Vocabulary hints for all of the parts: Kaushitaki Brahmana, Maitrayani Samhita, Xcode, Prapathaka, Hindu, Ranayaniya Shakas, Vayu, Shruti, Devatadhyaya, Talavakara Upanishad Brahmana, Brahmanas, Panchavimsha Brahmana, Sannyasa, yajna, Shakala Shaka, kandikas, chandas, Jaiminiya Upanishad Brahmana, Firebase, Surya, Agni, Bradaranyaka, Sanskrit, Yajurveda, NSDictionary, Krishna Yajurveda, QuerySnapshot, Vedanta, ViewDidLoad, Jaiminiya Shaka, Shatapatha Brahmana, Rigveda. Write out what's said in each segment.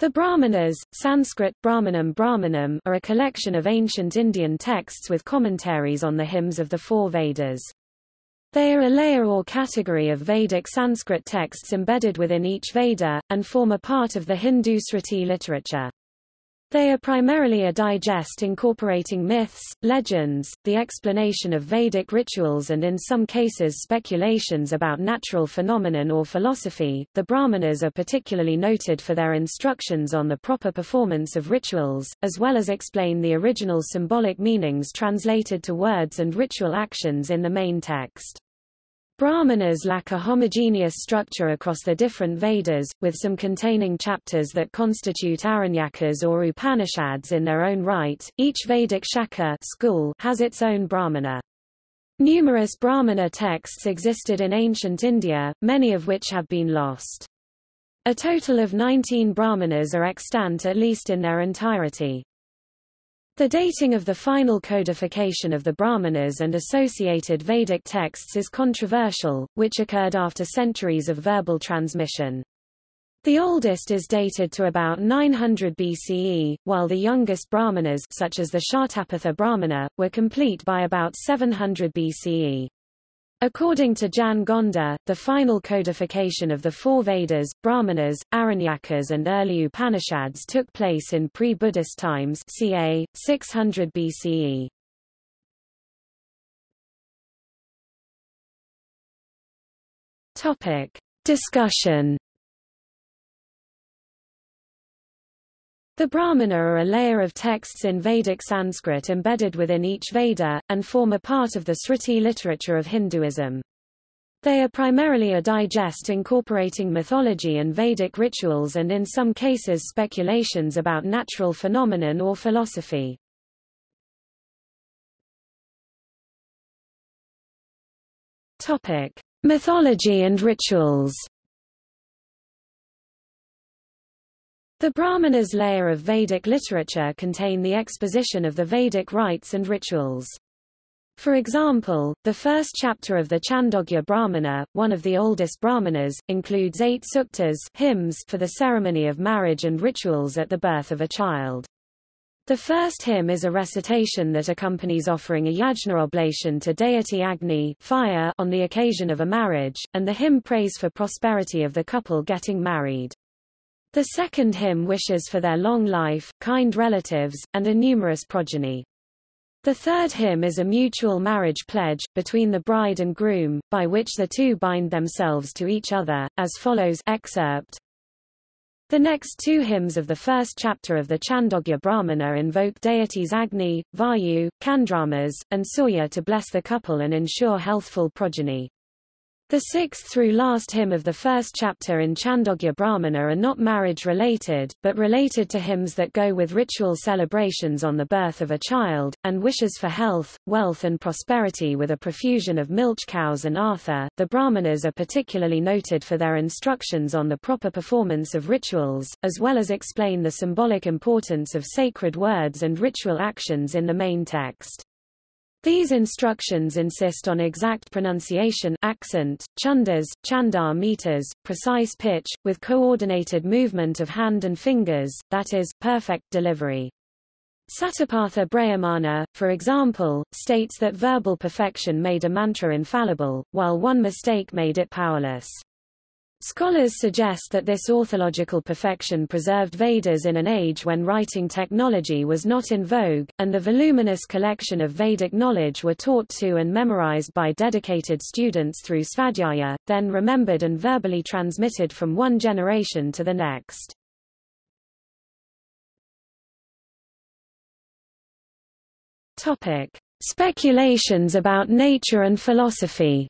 The Brahmanas, Sanskrit, Brahmanam, Brahmanam, are a collection of ancient Indian texts with commentaries on the hymns of the four Vedas. They are a layer or category of Vedic Sanskrit texts embedded within each Veda, and form a part of the Hindu Shruti literature. They are primarily a digest incorporating myths, legends, the explanation of Vedic rituals, and in some cases speculations about natural phenomenon or philosophy. The Brahmanas are particularly noted for their instructions on the proper performance of rituals, as well as explain the original symbolic meanings translated to words and ritual actions in the main text. Brahmanas lack a homogeneous structure across the different Vedas, with some containing chapters that constitute Aranyakas or Upanishads in their own right. Each Vedic Shaka school has its own Brahmana. Numerous Brahmana texts existed in ancient India, many of which have been lost. A total of 19 Brahmanas are extant, at least in their entirety. The dating of the final codification of the Brahmanas and associated Vedic texts is controversial, which occurred after centuries of verbal transmission. The oldest is dated to about 900 BCE, while the youngest Brahmanas, such as the Shatapatha Brahmana, were complete by about 700 BCE. According to Jan Gonda, the final codification of the four Vedas, Brahmanas, Aranyakas and early Upanishads took place in pre-Buddhist times, ca. 600 BCE. Topic: Discussion. The Brahmana are a layer of texts in Vedic Sanskrit embedded within each Veda, and form a part of the Shruti literature of Hinduism. They are primarily a digest incorporating mythology and Vedic rituals, and in some cases speculations about natural phenomenon or philosophy. Topic: Mythology and rituals. The Brahmanas layer of Vedic literature contain the exposition of the Vedic rites and rituals. For example, the first chapter of the Chandogya Brahmana, one of the oldest Brahmanas, includes 8 suktas hymns for the ceremony of marriage and rituals at the birth of a child. The first hymn is a recitation that accompanies offering a yajna oblation to deity Agni, fire, on the occasion of a marriage, and the hymn prays for prosperity of the couple getting married. The second hymn wishes for their long life, kind relatives, and a numerous progeny. The third hymn is a mutual marriage pledge, between the bride and groom, by which the two bind themselves to each other, as follows excerpt. The next two hymns of the first chapter of the Chandogya Brahmana invoke deities Agni, Vayu, Chandramas, and Surya to bless the couple and ensure healthful progeny. The sixth through last hymn of the first chapter in Chandogya Brahmana are not marriage-related, but related to hymns that go with ritual celebrations on the birth of a child, and wishes for health, wealth and prosperity with a profusion of milch cows and artha. The Brahmanas are particularly noted for their instructions on the proper performance of rituals, as well as explain the symbolic importance of sacred words and ritual actions in the main text. These instructions insist on exact pronunciation, accent, chandas, chandar meters, precise pitch, with coordinated movement of hand and fingers, that is, perfect delivery. Shatapatha Brahmana, for example, states that verbal perfection made a mantra infallible, while one mistake made it powerless. Scholars suggest that this orthological perfection preserved Vedas in an age when writing technology was not in vogue, and the voluminous collection of Vedic knowledge were taught to and memorized by dedicated students through Svadhyaya, then remembered and verbally transmitted from one generation to the next. Topic: Speculations about nature and philosophy.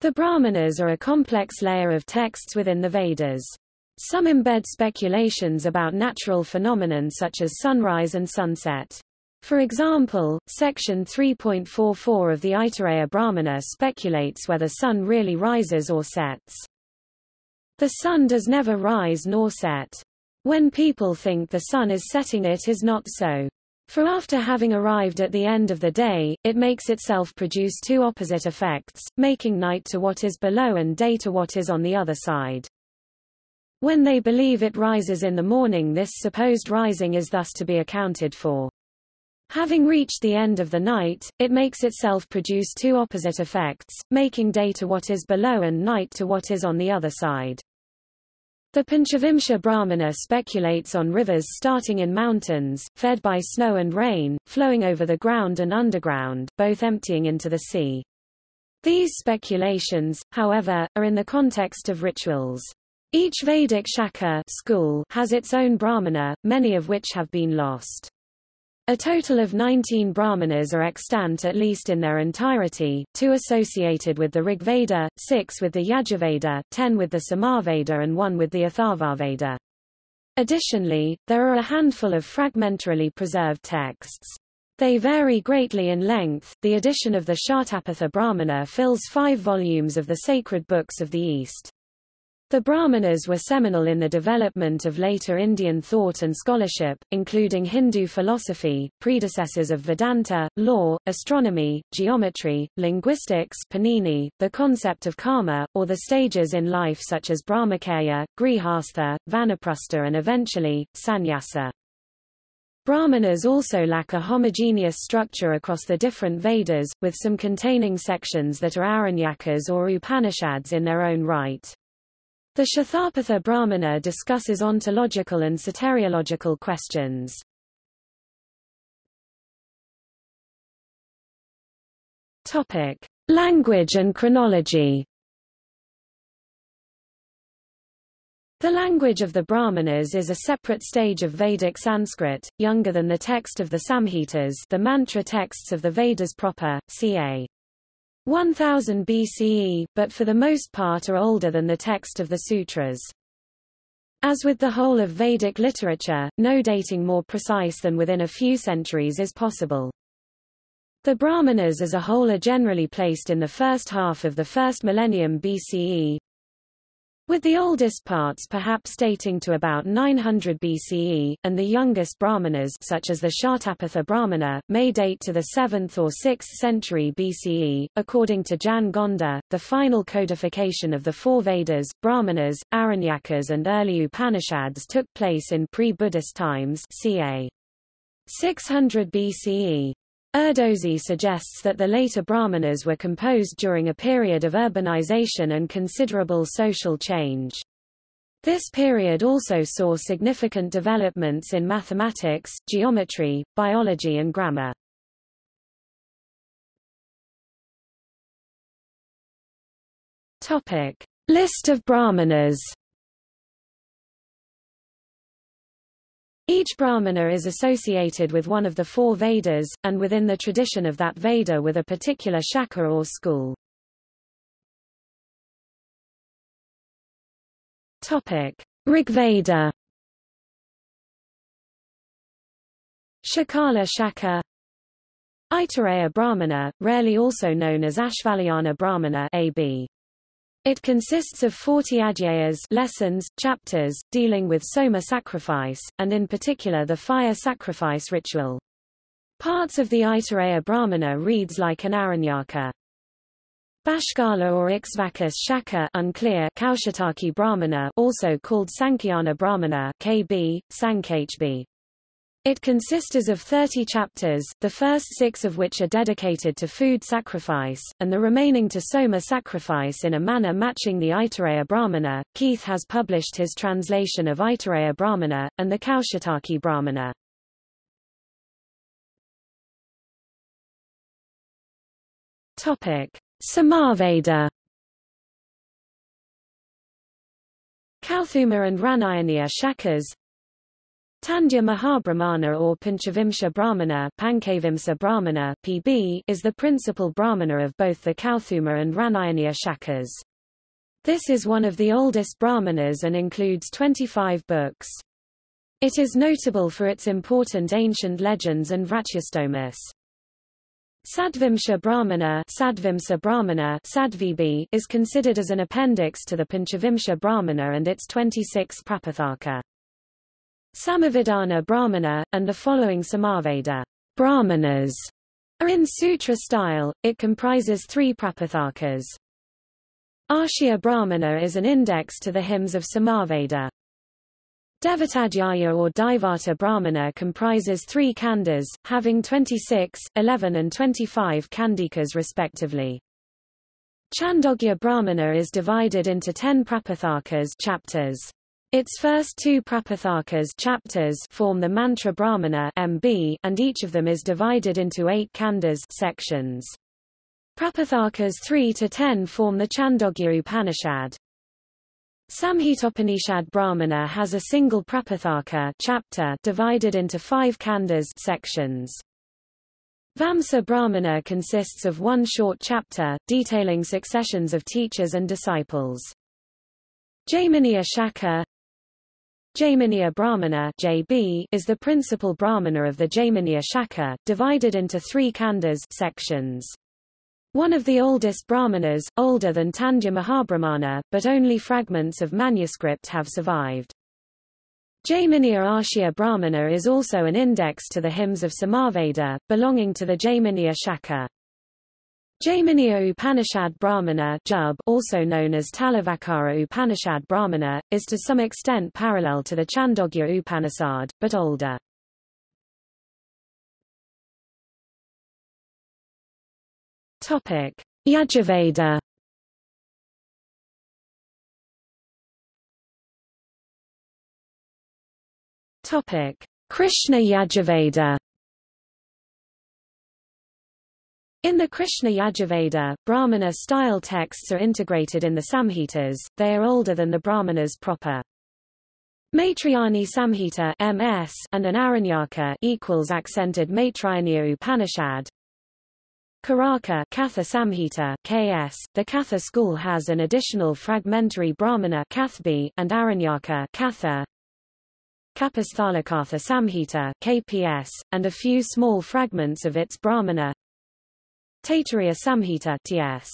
The Brahmanas are a complex layer of texts within the Vedas. Some embed speculations about natural phenomena such as sunrise and sunset. For example, section 3.44 of the Aitareya Brahmana speculates whether sun really rises or sets. The sun does never rise nor set. When people think the sun is setting, it is not so. For after having arrived at the end of the day, it makes itself produce two opposite effects, making night to what is below and day to what is on the other side. When they believe it rises in the morning, this supposed rising is thus to be accounted for. Having reached the end of the night, it makes itself produce two opposite effects, making day to what is below and night to what is on the other side. The Panchavimsha Brahmana speculates on rivers starting in mountains, fed by snow and rain, flowing over the ground and underground, both emptying into the sea. These speculations, however, are in the context of rituals. Each Vedic Shaka school has its own Brahmana, many of which have been lost. A total of 19 Brahmanas are extant at least in their entirety, 2 associated with the Rigveda, 6 with the Yajurveda, 10 with the Samaveda and 1 with the Atharvaveda. Additionally, there are a handful of fragmentarily preserved texts. They vary greatly in length. The edition of the Shatapatha Brahmana fills 5 volumes of the sacred books of the East. The Brahmanas were seminal in the development of later Indian thought and scholarship, including Hindu philosophy, predecessors of Vedanta, law, astronomy, geometry, linguistics, Panini, the concept of karma, or the stages in life such as Brahmacharya, Grihastha, Vanaprastha and eventually, Sannyasa. Brahmanas also lack a homogeneous structure across the different Vedas, with some containing sections that are Aranyakas or Upanishads in their own right. The Shatapatha Brahmana discusses ontological and soteriological questions. Topic: Language and chronology. The language of the Brahmanas is a separate stage of Vedic Sanskrit, younger than the text of the Samhitas, the mantra texts of the Vedas proper, ca. 1000 BCE, but for the most part are older than the text of the sutras. As with the whole of Vedic literature, no dating more precise than within a few centuries is possible. The Brahmanas as a whole are generally placed in the first half of the first millennium BCE, with the oldest parts perhaps dating to about 900 BCE, and the youngest Brahmanas such as the Shatapatha Brahmana, may date to the 7th or 6th century BCE. According to Jan Gonda, the final codification of the 4 Vedas, Brahmanas, Aranyakas and early Upanishads took place in pre-Buddhist times ca. 600 BCE. Erdozi suggests that the later Brahmanas were composed during a period of urbanization and considerable social change. This period also saw significant developments in mathematics, geometry, biology and grammar. Topic: List of Brahmanas. Each Brahmana is associated with one of the 4 Vedas, and within the tradition of that Veda with a particular shaka or school. Rigveda Shakala Shaka Aitareya Brahmana, rarely also known as Ashvalyana Brahmana AB. It consists of 40 adhyayas lessons, chapters, dealing with soma sacrifice, and in particular the fire sacrifice ritual. Parts of the Aitareya Brahmana reads like an Aranyaka. Bashkala or Iksvakas Shaka unclear Kaushitaki Brahmana also called Sankhayana Brahmana KB, Sankhb. It consists of 30 chapters, the first 6 of which are dedicated to food sacrifice, and the remaining to soma sacrifice in a manner matching the Aitareya Brahmana. Keith has published his translation of Aitareya Brahmana, and the Kaushitaki Brahmana. Samaveda Kauthuma and Ranayaniya Shakas Tandya Mahabrahmana or Panchavimsha Brahmana, Panchavimsha Brahmana (PB) is the principal Brahmana of both the Kauthuma and Ranayaniya Shakas. This is one of the oldest Brahmanas and includes 25 books. It is notable for its important ancient legends and Vratyastomas. Sadvimsha Brahmana, Sadvimsha Brahmana (Sadvibhi) is considered as an appendix to the Panchavimsha Brahmana and its 26 Prapathaka. Samavidana Brahmana, and the following Samaveda Brahmanas are in sutra style. It comprises 3 Prapathakas. Arshiya Brahmana is an index to the hymns of Samaveda. Devatadhyaya or Daivata Brahmana comprises 3 kandas, having 26, 11 and 25 kandikas respectively. Chandogya Brahmana is divided into 10 Prapathakas chapters. Its first 2 Prapathakas chapters form the Mantra Brahmana (MB), and each of them is divided into 8 kandas sections. Prapathakas 3 to 10 form the Chandogya Upanishad. Samhitopanishad Brahmana has a single Prapathaka chapter divided into 5 kandas sections. Vamsa Brahmana consists of 1 short chapter, detailing successions of teachers and disciples. Jaiminiya Shaka Jaiminiya Brahmana (JB) is the principal Brahmana of the Jaiminiya Shaka, divided into 3 kandas sections. One of the oldest Brahmanas, older than Tandya Mahabrahmana, but only fragments of manuscript have survived. Jaiminiya Ashiya Brahmana is also an index to the hymns of Samaveda, belonging to the Jaiminiya Shaka. Jaiminiya Upanishad Brahmana (JUB), also known as Talavakara Upanishad Brahmana, is to some extent parallel to the Chandogya Upanishad, but older. Yajurveda Krishna Yajurveda. In the Krishna Yajurveda, Brahmana-style texts are integrated in the Samhitas, they are older than the Brahmanas proper. Maitrayani Samhita MS and an Aranyaka = accented Maitrayaniya Upanishad. Karaka Katha Samhita (KS). The Katha school has an additional fragmentary Brahmana (Kathbi) and Aranyaka (Katha). Kapasthalakatha Samhita (KPS) and a few small fragments of its Brahmana. Taitariya Samhita (TS).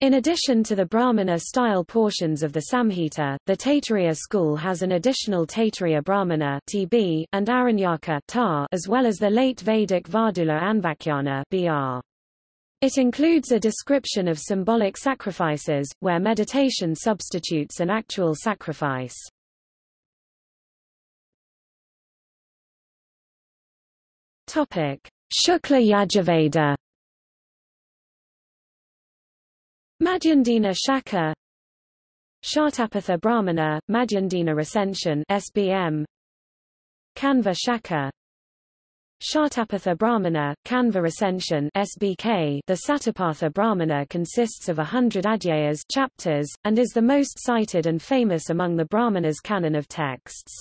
In addition to the Brahmana-style portions of the Samhita, the Taitariya school has an additional Taitariya Brahmana (TB) and Aranyaka (TA) as well as the late Vedic Vardhula Anvakyana (BR). It includes a description of symbolic sacrifices, where meditation substitutes an actual sacrifice. Shukla Yajurveda. Madhyandina Shaka Shatapatha Brahmana, Madhyandina Recension (SBM), Kanva Shaka Shatapatha Brahmana, Kanva Recension (SBK). The Satapatha Brahmana consists of 100 adhyayas chapters, and is the most cited and famous among the Brahmanas' canon of texts.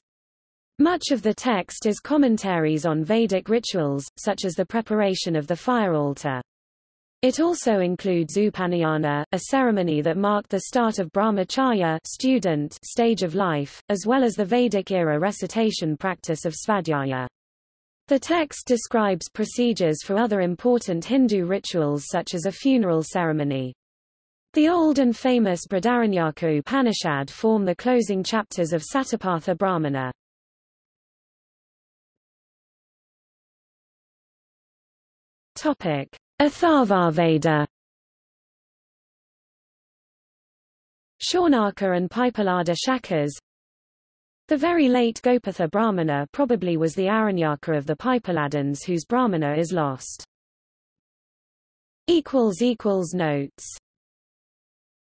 Much of the text is commentaries on Vedic rituals, such as the preparation of the fire altar. It also includes Upanayana, a ceremony that marked the start of Brahmacharya student stage of life, as well as the Vedic-era recitation practice of Svadhyaya. The text describes procedures for other important Hindu rituals such as a funeral ceremony. The old and famous Bradaranyaka Upanishad form the closing chapters of Satapatha Brahmana. Atharvaveda. Shaunaka and Pipalada Shakas. The very late Gopatha Brahmana probably was the Aranyaka of the Pipaladans whose Brahmana is lost. Notes